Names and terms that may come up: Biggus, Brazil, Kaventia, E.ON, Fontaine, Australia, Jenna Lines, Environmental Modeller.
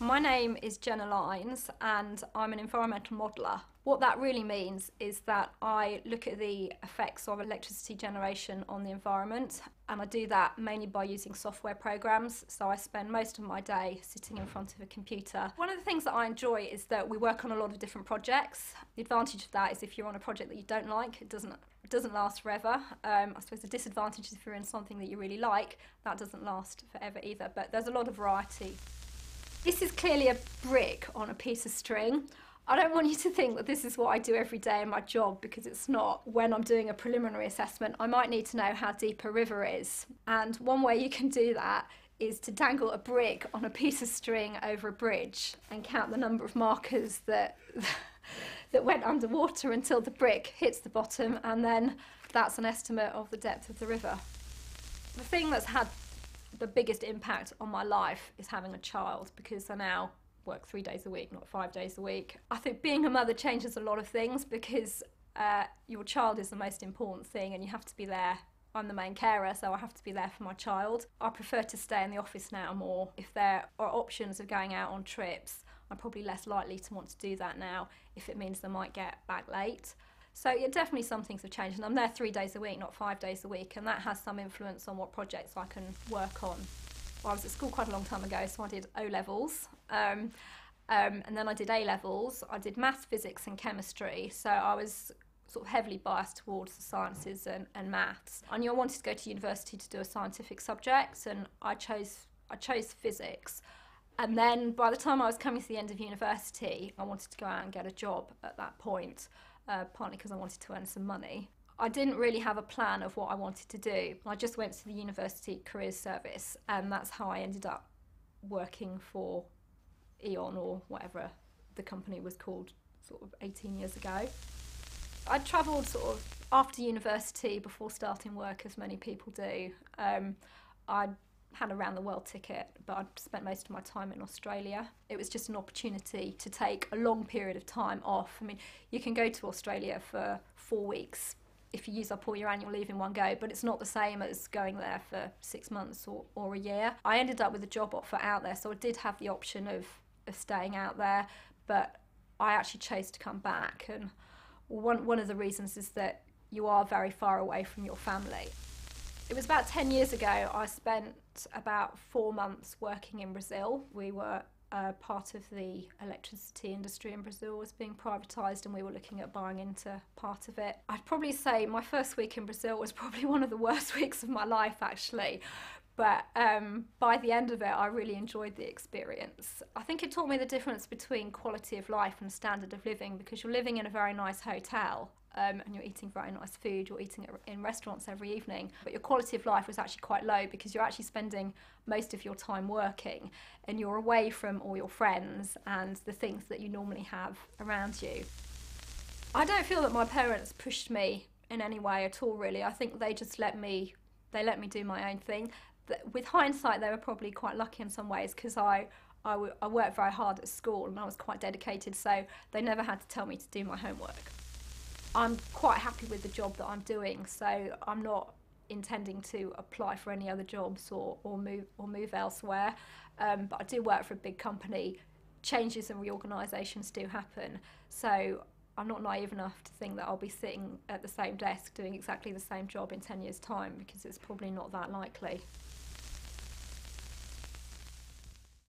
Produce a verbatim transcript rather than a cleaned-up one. My name is Jenna Lines and I'm an environmental modeller. What that really means is that I look at the effects of electricity generation on the environment, and I do that mainly by using software programs, so I spend most of my day sitting in front of a computer. One of the things that I enjoy is that we work on a lot of different projects. The advantage of that is if you're on a project that you don't like, it doesn't It doesn't last forever. Um, I suppose the disadvantage is if you're in something that you really like, that doesn't last forever either, but there's a lot of variety. This is clearly a brick on a piece of string. I don't want you to think that this is what I do every day in my job, because it's not. When I'm doing a preliminary assessment, I might need to know how deep a river is. And one way you can do that is to dangle a brick on a piece of string over a bridge and count the number of markers that that went underwater until the brick hits the bottom, and then that's an estimate of the depth of the river. The thing that's had the biggest impact on my life is having a child, because I now work three days a week, not five days a week. I think being a mother changes a lot of things, because uh, your child is the most important thing and you have to be there. I'm the main carer, so I have to be there for my child. I prefer to stay in the office now more. If there are options of going out on trips, I'm probably less likely to want to do that now if it means they might get back late. So yeah, definitely some things have changed, and I'm there three days a week, not five days a week, and that has some influence on what projects I can work on. Well, I was at school quite a long time ago, so I did O levels, um, um, and then I did A levels. I did maths, physics and chemistry, so I was sort of heavily biased towards the sciences and, and maths. I knew I wanted to go to university to do a scientific subject, and I chose, I chose physics. And then by the time I was coming to the end of university, I wanted to go out and get a job at that point, uh, partly because I wanted to earn some money. I didn't really have a plan of what I wanted to do. I just went to the University Careers Service, and that's how I ended up working for E.ON, or whatever the company was called, sort of eighteen years ago. I travelled sort of after university, before starting work, as many people do. Um, I had a round the world ticket, but I'd spent most of my time in Australia. It was just an opportunity to take a long period of time off. I mean, you can go to Australia for four weeks if you use up all your annual leave in one go, but it's not the same as going there for six months or, or a year. I ended up with a job offer out there, so I did have the option of, of staying out there, but I actually chose to come back. And One, one of the reasons is that you are very far away from your family. It was about ten years ago, I spent about four months working in Brazil. We were uh, part of the electricity industry in Brazil was being privatised, and we were looking at buying into part of it. I'd probably say my first week in Brazil was probably one of the worst weeks of my life, actually. But um, by the end of it, I really enjoyed the experience. I think it taught me the difference between quality of life and standard of living, because you're living in a very nice hotel um, and you're eating very nice food, you're eating in restaurants every evening, but your quality of life was actually quite low, because you're actually spending most of your time working and you're away from all your friends and the things that you normally have around you. I don't feel that my parents pushed me in any way at all, really. I think they just let me, they let me do my own thing. With hindsight, they were probably quite lucky in some ways, because I, I, w I worked very hard at school and I was quite dedicated, so they never had to tell me to do my homework. I'm quite happy with the job that I'm doing, so I'm not intending to apply for any other jobs or, or, move, or move elsewhere, um, but I do work for a big company. Changes and reorganisations do happen, so I'm not naive enough to think that I'll be sitting at the same desk doing exactly the same job in ten years' time, because it's probably not that likely.